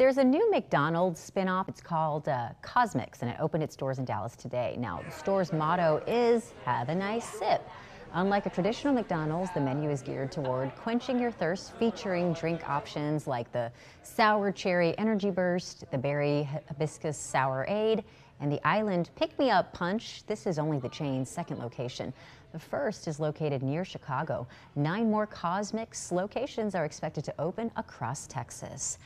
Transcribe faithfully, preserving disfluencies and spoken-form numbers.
There's a new McDonald's spinoff. It's called uh, CosMc's, and it opened its doors in Dallas today. Now, the store's motto is, have a nice sip. Unlike a traditional McDonald's, the menu is geared toward quenching your thirst, featuring drink options like the Sour Cherry Energy Burst, the Berry Hibiscus Sourade, and the Island Pick-Me-Up Punch. This is only the chain's second location. The first is located near Chicago. Nine more CosMc's locations are expected to open across Texas.